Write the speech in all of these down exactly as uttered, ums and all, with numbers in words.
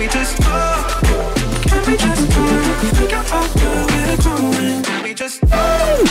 we just talk? Can we just talk? Think I'm off where we're going. Can we just talk?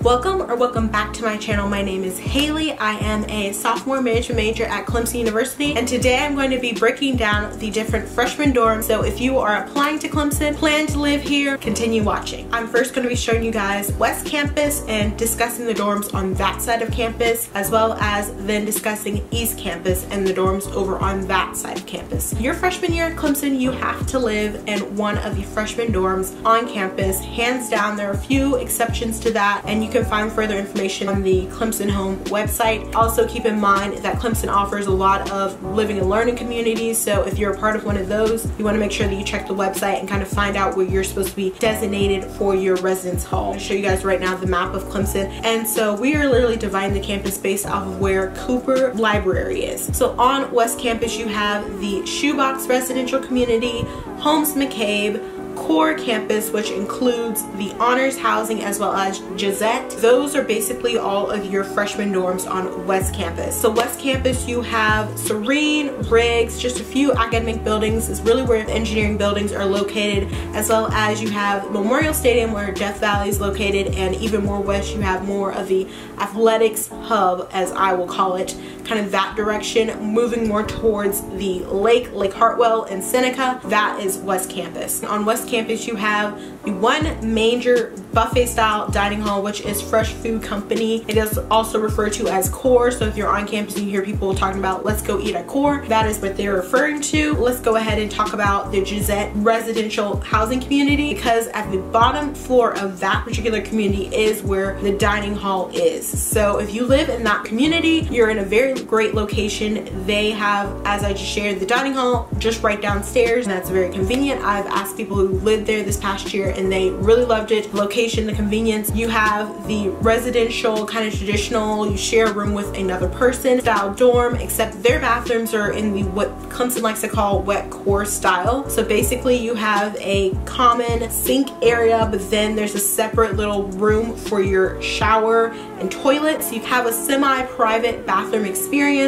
Welcome or welcome back to my channel. My name is Haley. I am a sophomore management major at Clemson University, and today I'm going to be breaking down the different freshman dorms. So if you are applying to Clemson, plan to live here, continue watching. I'm first going to be showing you guys West Campus and discussing the dorms on that side of campus, as well as then discussing East Campus and the dorms over on that side of campus. Your freshman year at Clemson, you have to live in one of the freshman dorms on campus. Hands down, there are a few exceptions to that, and you You can find further information on the Clemson Home website. Also keep in mind that Clemson offers a lot of living and learning communities, so if you're a part of one of those, you want to make sure that you check the website and kind of find out where you're supposed to be designated for your residence hall. I'll show you guys right now the map of Clemson, and so we are literally dividing the campus based off of where Cooper Library is. So on West Campus you have the Shoebox Residential Community, Holmes McCabe, CORE campus, which includes the honors housing as well as Gressette. Those are basically all of your freshman dorms on West Campus. So West Campus, you have Serene, Riggs, just a few academic buildings is really where the engineering buildings are located, as well as you have Memorial Stadium where Death Valley is located, and even more west you have more of the athletics hub, as I will call it, kind of that direction, moving more towards the lake, Lake Hartwell and Seneca. That is West Campus. On West Campus you have the one major buffet style dining hall, which is Fresh Food Company. It is also referred to as CORE, so if you're on campus and you hear people talking about let's go eat at CORE, that is what they're referring to. Let's go ahead and talk about the Gressette residential housing community, because at the bottom floor of that particular community is where the dining hall is. So if you live in that community, you're in a very great location. They have, as I just shared, the dining hall just right downstairs, and that's very convenient. I've asked people who lived there this past year and they really loved it. Location, the convenience. You have the residential, kind of traditional, you share a room with another person style dorm, except their bathrooms are in the what Clemson likes to call wet core style. So basically you have a common sink area, but then there's a separate little room for your shower and toilets. You have a semi-private bathroom experience.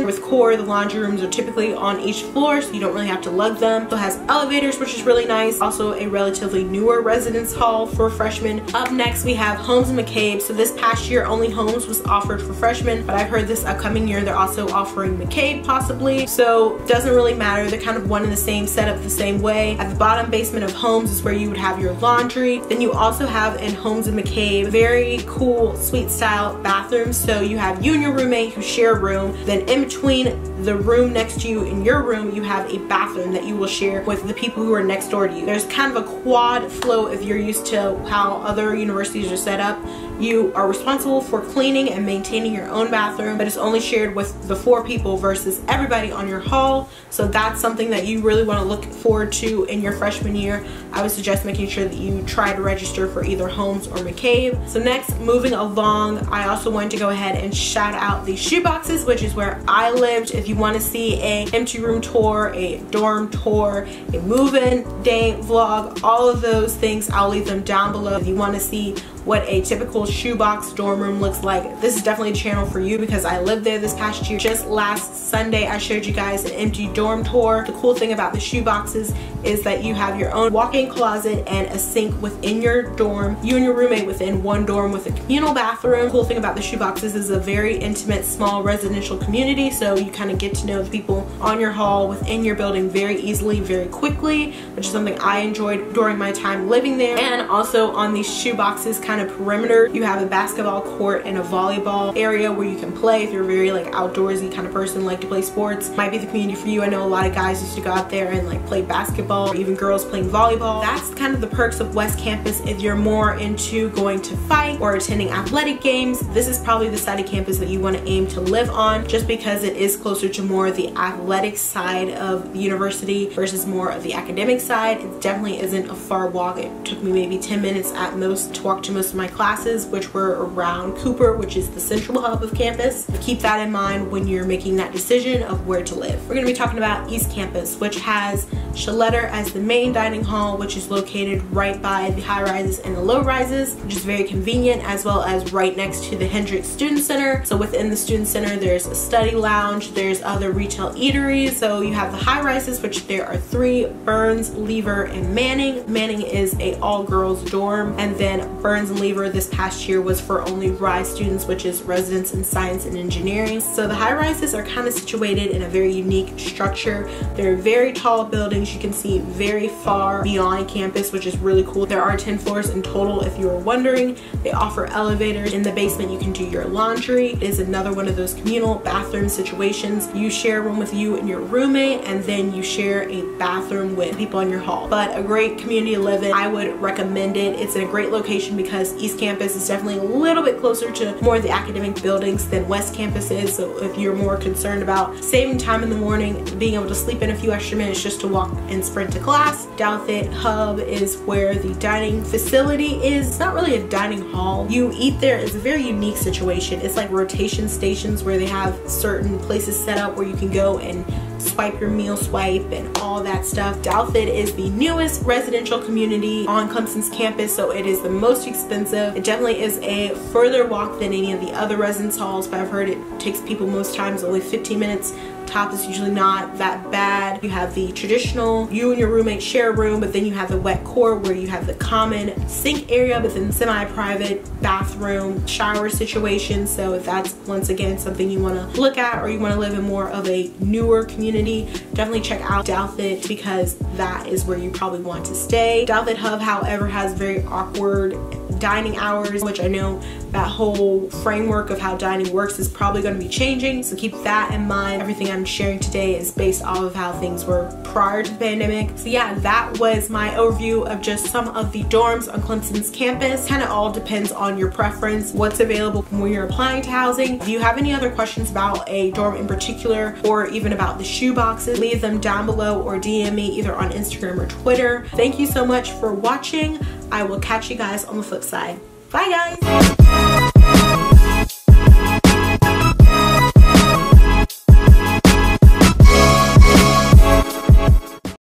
With CORE, the laundry rooms are typically on each floor, so you don't really have to lug them. So it has elevators, which is really nice. Also a relatively newer residence hall for freshmen. Up next we have Holmes McCabe. So this past year only Holmes was offered for freshmen, but I've heard this upcoming year they're also offering McCabe possibly, so doesn't really matter. They're kind of one in the same, set up the same way. At the bottom basement of Holmes is where you would have your laundry. Then you also have in Holmes and McCabe very cool suite style bathrooms. So you have you and your roommate who share a room, then in between the room next to you in your room you have a bathroom that you will share with the people who are next door to you. There's kind of a quad flow if you're used to how other universities are set up. You are responsible for cleaning and maintaining your own bathroom, but it's only shared with the four people versus everybody on your hall. So that's something that you really want to look forward to in your freshman year. I would suggest making sure that you try to register for either Holmes or McCabe. So next, moving along, I also wanted to go ahead and shout out the Shoeboxes, which is where I lived. If you want to see a empty room tour, a dorm tour, a move-in day vlog, all of those things, I'll leave them down below. If you want to see what a typical shoebox dorm room looks like, this is definitely a channel for you, because I lived there this past year. Just last Sunday I showed you guys an empty dorm tour. The cool thing about the shoeboxes is that you have your own walk-in closet and a sink within your dorm, you and your roommate within one dorm with a communal bathroom. The cool thing about the shoeboxes is a very intimate small residential community, so you kind of get to know the people on your hall within your building very easily, very quickly, which is something I enjoyed during my time living there. And also on these shoeboxes kind of perimeter, you have a basketball court and a volleyball area where you can play if you're very like outdoorsy kind of person, like to play sports. Might be the community for you. I know a lot of guys used to go out there and like play basketball, or even girls playing volleyball. That's kind of the perks of West Campus. If you're more into going to fight or attending athletic games, this is probably the side of campus that you want to aim to live on, just because it is closer to more the athletic side of the university versus more of the academic side. It definitely isn't a far walk. It took me maybe ten minutes at most to walk to most of my classes, which were around Cooper, which is the central hub of campus. Keep that in mind when you're making that decision of where to live. We're going to be talking about East Campus, which has Schilletter, center as the main dining hall, which is located right by the high rises and the low rises, which is very convenient, as well as right next to the Hendrix Student Center. So within the Student Center, there's a study lounge, there's other retail eateries. So you have the high rises, which there are three: Burns, Lever, and Manning. Manning is a all-girls dorm, and then Burns and Lever this past year was for only RISE students, which is residents in science and engineering. So the high rises are kind of situated in a very unique structure. They're very tall buildings. You can see very far beyond campus, which is really cool. There are ten floors in total, if you were wondering. They offer elevators. In the basement, you can do your laundry. It is another one of those communal bathroom situations. You share a room with you and your roommate, and then you share a bathroom with people in your hall. But a great community to live in. I would recommend it. It's in a great location because East Campus is definitely a little bit closer to more of the academic buildings than West Campus is. So if you're more concerned about saving time in the morning, being able to sleep in a few extra minutes just to walk and sprint to class. Douthit Hub is where the dining facility is. It's not really a dining hall. You eat there. It's a very unique situation. It's like rotation stations where they have certain places set up where you can go and swipe your meal swipe and all that stuff. Douthit is the newest residential community on Clemson's campus, so it is the most expensive. It definitely is a further walk than any of the other residence halls, but I've heard it takes people most times only fifteen minutes. Top is usually not that bad. You have the traditional, you and your roommate share a room, but then you have the wet core where you have the common sink area, but then semi-private bathroom, shower situation. So if that's, once again, something you wanna look at or you wanna live in more of a newer community, definitely check out Douthit because that is where you probably want to stay. Douthit Hub, however, has very awkward dining hours, which I know that whole framework of how dining works is probably going to be changing, so keep that in mind. Everything I'm sharing today is based off of how things were prior to the pandemic. So yeah, that was my overview of just some of the dorms on Clemson's campus. Kind of all depends on your preference, what's available when you're applying to housing. If you have any other questions about a dorm in particular or even about the shoe boxes, leave them down below or D M me either on Instagram or Twitter. Thank you so much for watching. I will catch you guys on the flip side. Bye guys!